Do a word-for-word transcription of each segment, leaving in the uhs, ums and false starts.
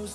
close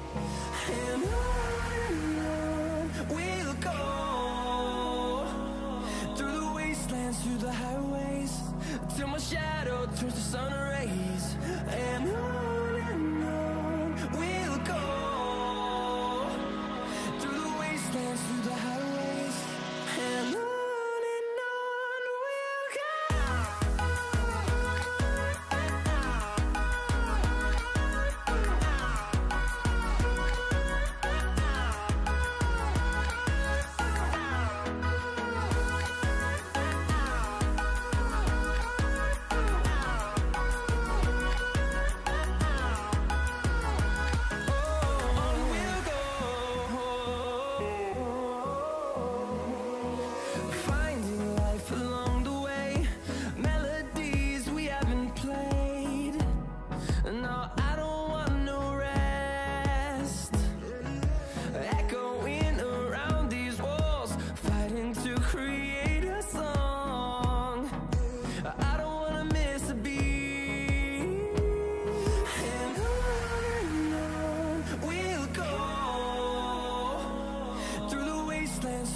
And on we'll go, through the wastelands, through the highways, till my shadow turns to sun rays. And on and on we'll go, through the wastelands, through the highways, and on.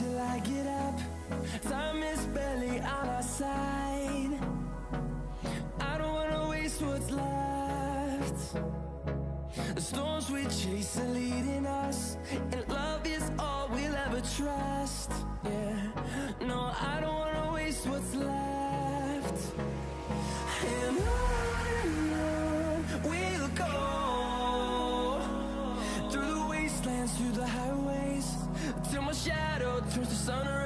Till I get up, time is barely on our side. I don't wanna waste what's left. The storms we chase are leading us, and love is all we'll ever trust. Yeah, no, I don't wanna waste what's left. And on and on we'll go, through the wastelands, through the highways, till my shadow turns to sun around.